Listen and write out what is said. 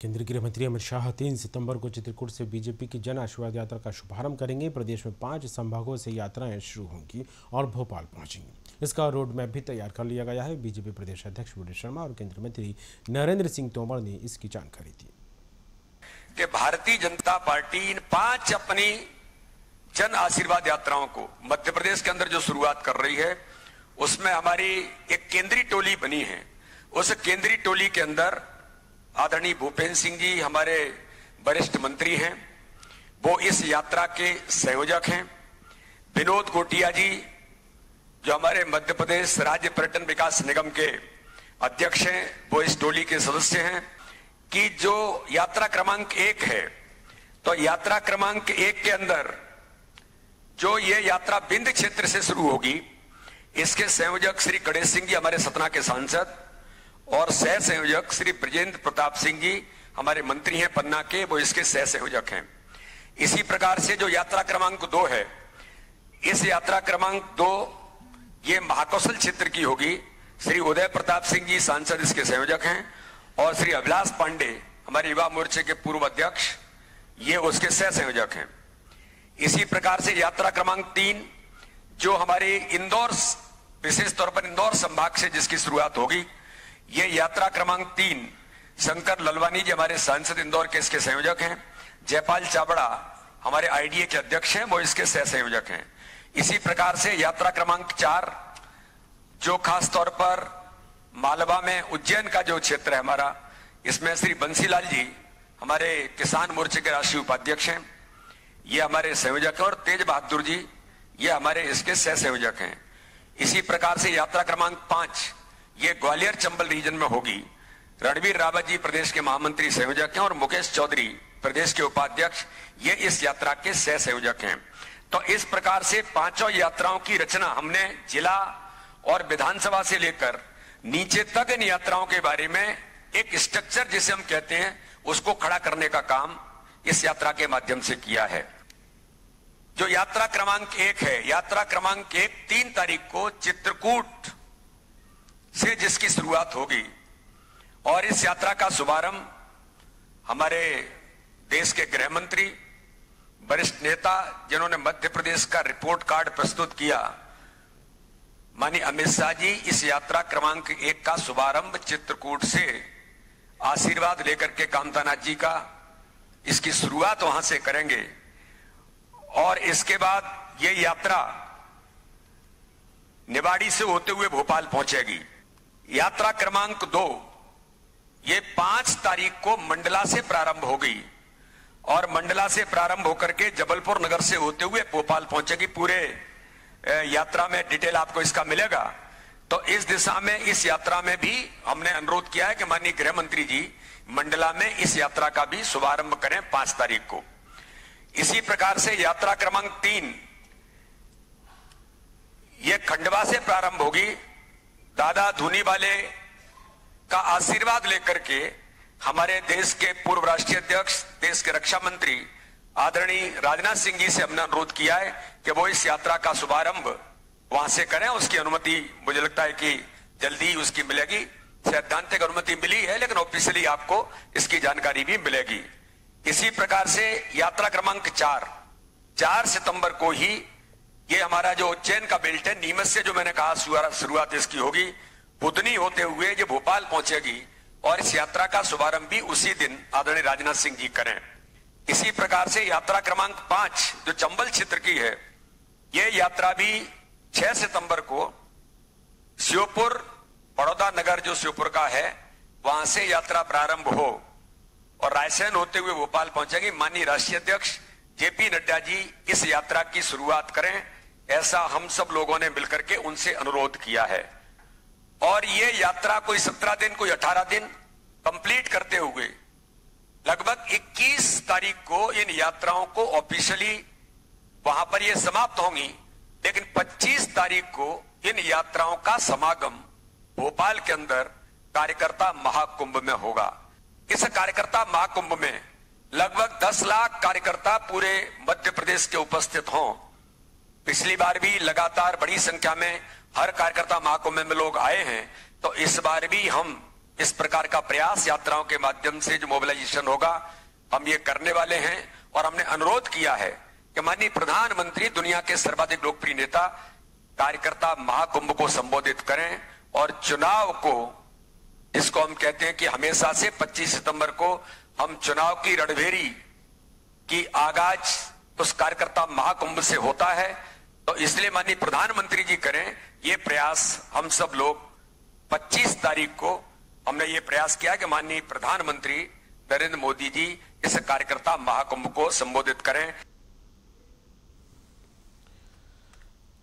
केंद्रीय गृह मंत्री अमित शाह 3 सितंबर को चित्रकूट से बीजेपी की जन आशीर्वाद यात्रा का शुभारंभ करेंगे। प्रदेश में 5 संभागों से यात्राएं शुरू होंगी और भोपाल पहुंचेंगी। इसका रोड मैप भी तैयार कर लिया गया है। बीजेपी प्रदेश अध्यक्ष वीडी शर्मा और केंद्रीय मंत्री नरेंद्र सिंह तोमर ने इसकी जानकारी दी कि भारतीय जनता पार्टी इन 5 अपनी जन आशीर्वाद यात्राओं को मध्य प्रदेश के अंदर जो शुरुआत कर रही है, उसमें हमारी एक केंद्रीय टोली बनी है। उस केंद्रीय टोली के अंदर आदरणीय भूपेंद्र सिंह जी हमारे वरिष्ठ मंत्री हैं, वो इस यात्रा के संयोजक हैं। विनोद कोटिया जी जो हमारे मध्य प्रदेश राज्य पर्यटन विकास निगम के अध्यक्ष हैं, वो इस टोली के सदस्य हैं। कि जो यात्रा क्रमांक 1 है, तो यात्रा क्रमांक 1 के अंदर जो ये यात्रा बिंद क्षेत्र से शुरू होगी, इसके संयोजक श्री गणेश सिंह जी हमारे सतना के सांसद और सह संयोजक श्री ब्रजेंद्र प्रताप सिंह जी हमारे मंत्री हैं पन्ना के, वो इसके सह संयोजक हैं। इसी प्रकार से जो यात्रा क्रमांक 2 है, इस यात्रा क्रमांक 2 ये महाकौशल क्षेत्र की होगी। श्री उदय प्रताप सिंह जी सांसद इसके संयोजक हैं और श्री अभिलाष पांडे हमारे युवा मोर्चे के पूर्व अध्यक्ष, ये उसके सह संयोजक हैं। इसी प्रकार से यात्रा क्रमांक 3 जो हमारे इंदौर, विशेष तौर पर इंदौर संभाग से जिसकी शुरुआत होगी, ये यात्रा क्रमांक 3 शंकर ललवानी जी हमारे सांसद इंदौर के इसके संयोजक हैं। जयपाल चावड़ा हमारे आईडीए के अध्यक्ष हैं, वो इसके सह संयोजक हैं। इसी प्रकार से यात्रा क्रमांक 4 जो खास तौर पर मालवा में उज्जैन का जो क्षेत्र है हमारा, इसमें श्री बंसी लाल जी हमारे किसान मोर्चे के राष्ट्रीय उपाध्यक्ष हैं, ये हमारे संयोजक हैं और तेज बहादुर जी ये हमारे इसके सह संयोजक हैं। इसी प्रकार से यात्रा क्रमांक 5 ये ग्वालियर चंबल रीजन में होगी। रणवीर रावत जी प्रदेश के महामंत्री संयोजक हैं और मुकेश चौधरी प्रदेश के उपाध्यक्ष, ये इस यात्रा के सह संयोजक हैं। तो इस प्रकार से 5 यात्राओं की रचना हमने जिला और विधानसभा से लेकर नीचे तक इन यात्राओं के बारे में एक स्ट्रक्चर जिसे हम कहते हैं उसको खड़ा करने का काम इस यात्रा के माध्यम से किया है। जो यात्रा क्रमांक 1 है, यात्रा क्रमांक 1 3 तारीख को चित्रकूट से जिसकी शुरुआत होगी और इस यात्रा का शुभारंभ हमारे देश के गृह मंत्री, वरिष्ठ नेता जिन्होंने मध्य प्रदेश का रिपोर्ट कार्ड प्रस्तुत किया, माननीय अमित शाह जी इस यात्रा क्रमांक 1 का शुभारंभ चित्रकूट से आशीर्वाद लेकर के कामतानाथ जी का, इसकी शुरुआत वहां से करेंगे। और इसके बाद ये यात्रा निवाड़ी से होते हुए भोपाल पहुंचेगी। यात्रा क्रमांक 2 ये 5 तारीख को मंडला से प्रारंभ होगी और मंडला से प्रारंभ होकर के जबलपुर नगर से होते हुए भोपाल पहुंचेगी। पूरे यात्रा में डिटेल आपको इसका मिलेगा। तो इस दिशा में, इस यात्रा में भी हमने अनुरोध किया है कि माननीय गृह मंत्री जी मंडला में इस यात्रा का भी शुभारंभ करें 5 तारीख को। इसी प्रकार से यात्रा क्रमांक 3 ये खंडवा से प्रारंभ होगी। दादा धूनी वाले का आशीर्वाद लेकर के हमारे देश के पूर्व राष्ट्रीय अध्यक्ष, देश के रक्षा मंत्री आदरणीय राजनाथ सिंह जी से हमने अनुरोध किया है कि वो इस यात्रा का शुभारंभ वहां से करें। उसकी अनुमति मुझे लगता है कि जल्दी उसकी मिलेगी। सैद्धांतिक अनुमति मिली है लेकिन ऑफिशियली आपको इसकी जानकारी भी मिलेगी। इसी प्रकार से यात्रा क्रमांक 4 सितंबर को ही ये हमारा जो उज्जैन का बेल्ट है, नीमच से जो मैंने कहा शुरुआत इसकी होगी, पुदनी होते हुए ये भोपाल पहुंचेगी और इस यात्रा का शुभारंभ भी उसी दिन आदरणीय राजनाथ सिंह जी करें। इसी प्रकार से यात्रा क्रमांक 5 जो चंबल क्षेत्र की है, ये यात्रा भी 6 सितंबर को श्योपुर, बड़ौदा नगर जो श्योपुर का है, वहां से यात्रा प्रारंभ हो और रायसेन होते हुए भोपाल पहुंचेगी। माननीय राष्ट्रीय अध्यक्ष जे नड्डा जी इस यात्रा की शुरुआत करें, ऐसा हम सब लोगों ने मिलकर के उनसे अनुरोध किया है। और ये यात्रा कोई 17 दिन, कोई 18 दिन कंप्लीट करते हुए लगभग 21 तारीख को इन यात्राओं को ऑफिशियली वहां पर ये समाप्त होंगी। लेकिन 25 तारीख को इन यात्राओं का समागम भोपाल के अंदर कार्यकर्ता महाकुंभ में होगा। इस कार्यकर्ता महाकुंभ में लगभग 10 लाख कार्यकर्ता पूरे मध्य प्रदेश के उपस्थित हों। पिछली बार भी लगातार बड़ी संख्या में हर कार्यकर्ता महाकुंभ में लोग आए हैं, तो इस बार भी हम इस प्रकार का प्रयास यात्राओं के माध्यम से जो मोबिलाइजेशन होगा हम ये करने वाले हैं। और हमने अनुरोध किया है कि माननीय प्रधानमंत्री दुनिया के सर्वाधिक लोकप्रिय नेता कार्यकर्ता महाकुंभ को संबोधित करें और चुनाव को, इसको हम कहते हैं कि हमेशा से 25 सितंबर को हम चुनाव की रणभेरी की आगाज उस कार्यकर्ता महाकुंभ से होता है, तो इसलिए माननीय प्रधानमंत्री जी करें ये प्रयास। हम सब लोग 25 तारीख को हमने ये प्रयास किया कि माननीय प्रधानमंत्री नरेंद्र मोदी जी इस कार्यकर्ता महाकुंभ को संबोधित करें।